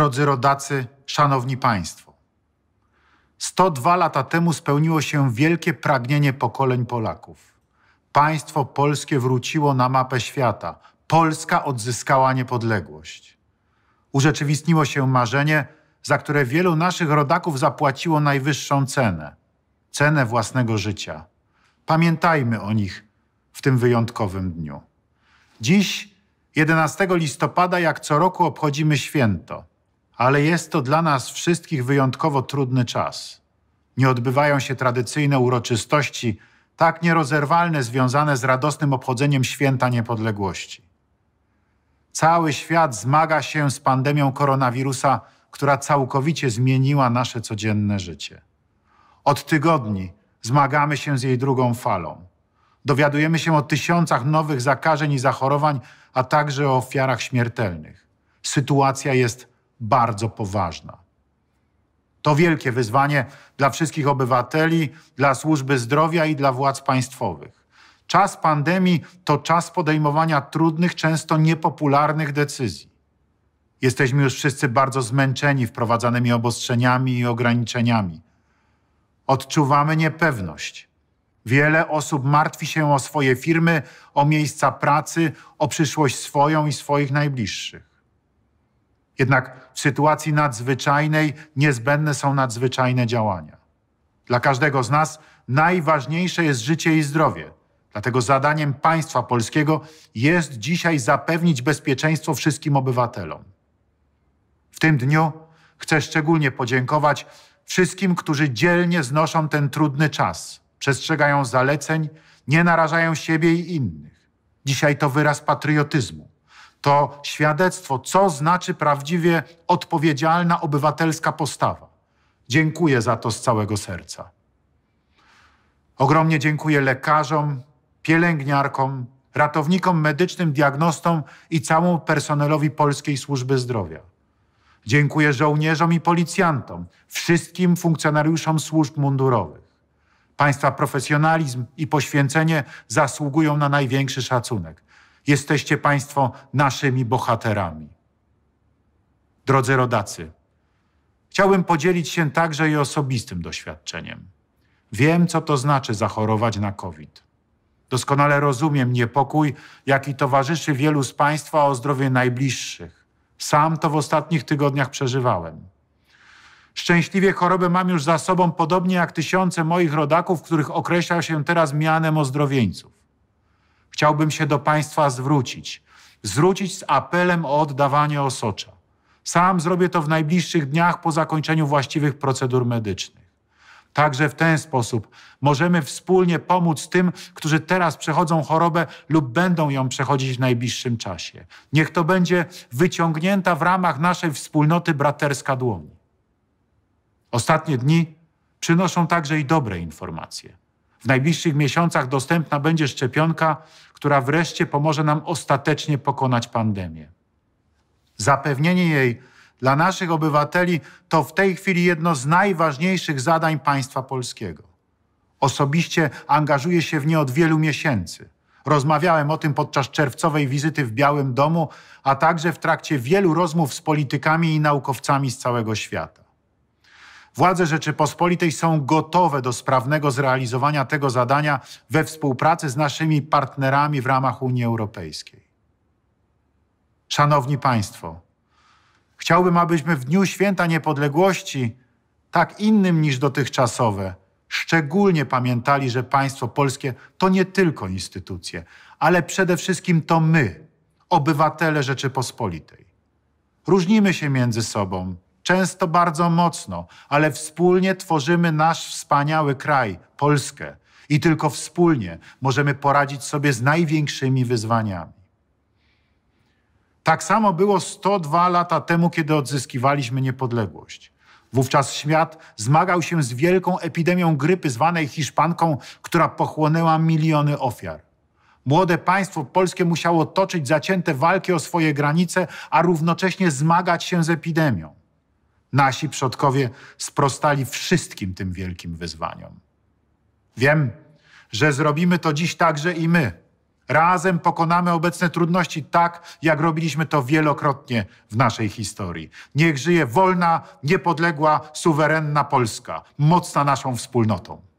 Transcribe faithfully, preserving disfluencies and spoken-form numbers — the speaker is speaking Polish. drodzy rodacy, szanowni państwo. sto dwa lata temu spełniło się wielkie pragnienie pokoleń Polaków. Państwo polskie wróciło na mapę świata. Polska odzyskała niepodległość. Urzeczywistniło się marzenie, za które wielu naszych rodaków zapłaciło najwyższą cenę. Cenę własnego życia. Pamiętajmy o nich w tym wyjątkowym dniu. Dziś, jedenastego listopada, jak co roku obchodzimy święto, ale jest to dla nas wszystkich wyjątkowo trudny czas. Nie odbywają się tradycyjne uroczystości, tak nierozerwalne, związane z radosnym obchodzeniem Święta Niepodległości. Cały świat zmaga się z pandemią koronawirusa, która całkowicie zmieniła nasze codzienne życie. Od tygodni zmagamy się z jej drugą falą. Dowiadujemy się o tysiącach nowych zakażeń i zachorowań, a także o ofiarach śmiertelnych. Sytuacja jest bardzo poważna. To wielkie wyzwanie dla wszystkich obywateli, dla służby zdrowia i dla władz państwowych. Czas pandemii to czas podejmowania trudnych, często niepopularnych decyzji. Jesteśmy już wszyscy bardzo zmęczeni wprowadzanymi obostrzeniami i ograniczeniami. Odczuwamy niepewność. Wiele osób martwi się o swoje firmy, o miejsca pracy, o przyszłość swoją i swoich najbliższych. Jednak w sytuacji nadzwyczajnej niezbędne są nadzwyczajne działania. Dla każdego z nas najważniejsze jest życie i zdrowie. Dlatego zadaniem państwa polskiego jest dzisiaj zapewnić bezpieczeństwo wszystkim obywatelom. W tym dniu chcę szczególnie podziękować wszystkim, którzy dzielnie znoszą ten trudny czas, przestrzegają zaleceń, nie narażają siebie i innych. Dzisiaj to wyraz patriotyzmu. To świadectwo, co znaczy prawdziwie odpowiedzialna obywatelska postawa. Dziękuję za to z całego serca. Ogromnie dziękuję lekarzom, pielęgniarkom, ratownikom medycznym, diagnostom i całemu personelowi Polskiej Służby Zdrowia. Dziękuję żołnierzom i policjantom, wszystkim funkcjonariuszom służb mundurowych. Państwa profesjonalizm i poświęcenie zasługują na największy szacunek. Jesteście państwo naszymi bohaterami. Drodzy rodacy, chciałbym podzielić się także i osobistym doświadczeniem. Wiem, co to znaczy zachorować na COVID. Doskonale rozumiem niepokój, jaki towarzyszy wielu z państwa o zdrowie najbliższych. Sam to w ostatnich tygodniach przeżywałem. Szczęśliwie chorobę mam już za sobą, podobnie jak tysiące moich rodaków, których określa się teraz mianem ozdrowieńców. Chciałbym się do państwa zwrócić. Zwrócić z apelem o oddawanie osocza. Sam zrobię to w najbliższych dniach po zakończeniu właściwych procedur medycznych. Także w ten sposób możemy wspólnie pomóc tym, którzy teraz przechodzą chorobę lub będą ją przechodzić w najbliższym czasie. Niech to będzie wyciągnięta w ramach naszej wspólnoty braterska dłoń. Ostatnie dni przynoszą także i dobre informacje. W najbliższych miesiącach dostępna będzie szczepionka, która wreszcie pomoże nam ostatecznie pokonać pandemię. Zapewnienie jej dla naszych obywateli to w tej chwili jedno z najważniejszych zadań państwa polskiego. Osobiście angażuję się w nie od wielu miesięcy. Rozmawiałem o tym podczas czerwcowej wizyty w Białym Domu, a także w trakcie wielu rozmów z politykami i naukowcami z całego świata. Władze Rzeczypospolitej są gotowe do sprawnego zrealizowania tego zadania we współpracy z naszymi partnerami w ramach Unii Europejskiej. Szanowni państwo, chciałbym, abyśmy w Dniu Święta Niepodległości, tak innym niż dotychczasowe, szczególnie pamiętali, że państwo polskie to nie tylko instytucje, ale przede wszystkim to my, obywatele Rzeczypospolitej. Różnimy się między sobą. Często bardzo mocno, ale wspólnie tworzymy nasz wspaniały kraj, Polskę. I tylko wspólnie możemy poradzić sobie z największymi wyzwaniami. Tak samo było sto dwa lata temu, kiedy odzyskiwaliśmy niepodległość. Wówczas świat zmagał się z wielką epidemią grypy zwanej hiszpanką, która pochłonęła miliony ofiar. Młode państwo polskie musiało toczyć zacięte walki o swoje granice, a równocześnie zmagać się z epidemią. Nasi przodkowie sprostali wszystkim tym wielkim wyzwaniom. Wiem, że zrobimy to dziś także i my, Razem pokonamy obecne trudności tak, jak robiliśmy to wielokrotnie w naszej historii. Niech żyje wolna, niepodległa, suwerenna Polska, mocna naszą wspólnotą.